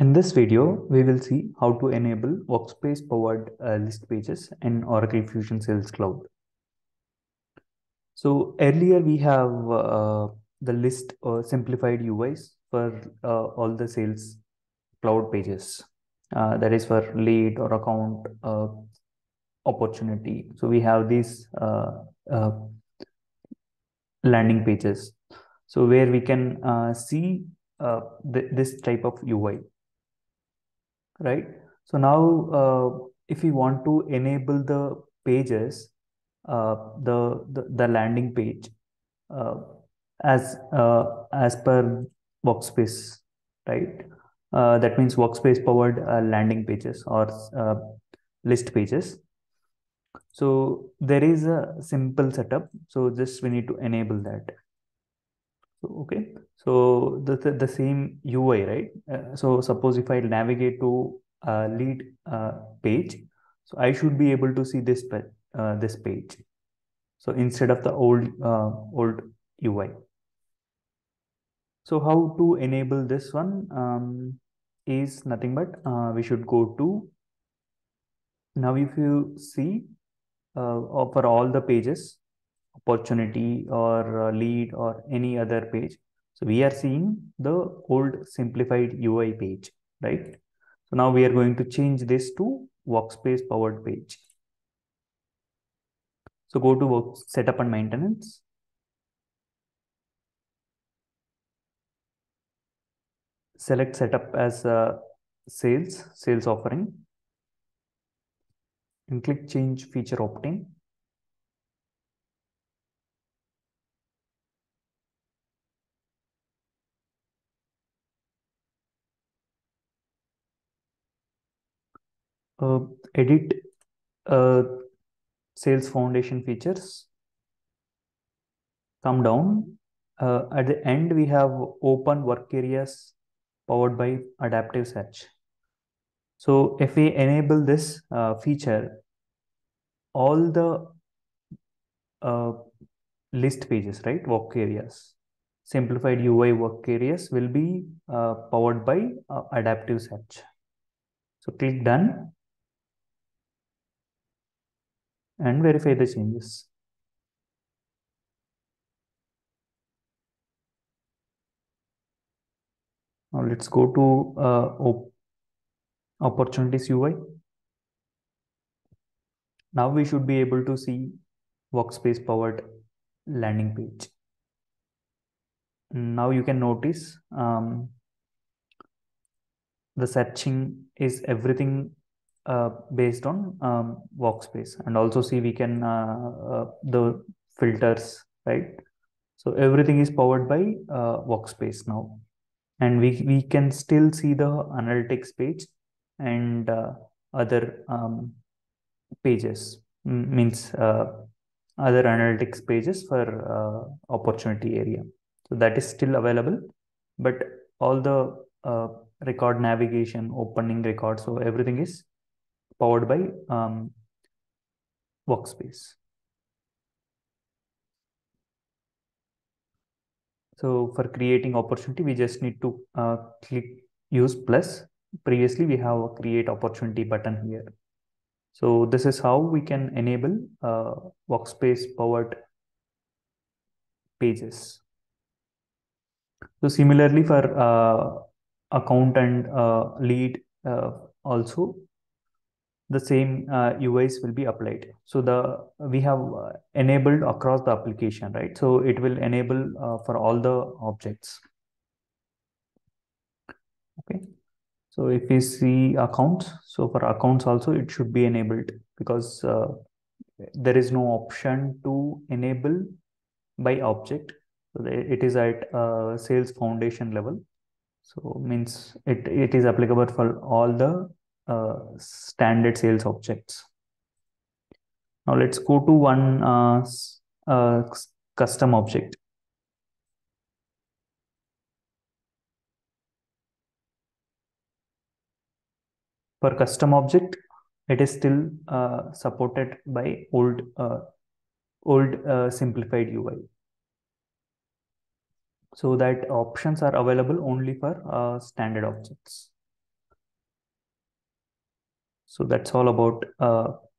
In this video, we will see how to enable workspace-powered list pages in Oracle Fusion Sales Cloud. So earlier we have the list or simplified UIs for all the sales cloud pages. That is for lead or account opportunity. So we have these landing pages. So where we can see this type of UI. Right. So now, if we want to enable the pages, the landing page, as per workspace, right? That means workspace powered landing pages or list pages. So there is a simple setup. So just we need to enable that. Okay, so the same UI, right? So suppose if I navigate to lead page, so I should be able to see this this page. So instead of the old UI. So how to enable this one is nothing but we should go to. Now, if you see for all the pages, opportunity or lead or any other page, so we are seeing the old simplified UI page, right? So now we are going to change this to workspace powered page. So go to work setup and maintenance. Select setup as sales offering and click change feature opt-in. Edit sales foundation features. Come down. At the end, we have open work areas powered by adaptive search. So if we enable this feature, all the list pages, right, work areas, simplified UI work areas will be powered by adaptive search. So click done. And verify the changes. Now let's go to opportunities UI. Now we should be able to see workspace powered landing page. Now you can notice the searching is everything based on workspace, and also see we can the filters, right? So everything is powered by workspace now, and we can still see the analytics page and other pages, means other analytics pages for opportunity area. So that is still available, but all the record navigation, opening record, so everything is powered by workspace. So for creating opportunity, we just need to click use plus. Previously, we have a create opportunity button here. So this is how we can enable workspace powered pages. So similarly for account and lead also, the same UIs will be applied. So we have enabled across the application, right? So it will enable for all the objects. Okay. So if we see accounts, so for accounts also it should be enabled, because there is no option to enable by object. So it is at sales foundation level. So means it is applicable for all the standard sales objects. Now let's go to one custom object. For custom object, it is still supported by old simplified UI. So that options are available only for standard objects. So that's all about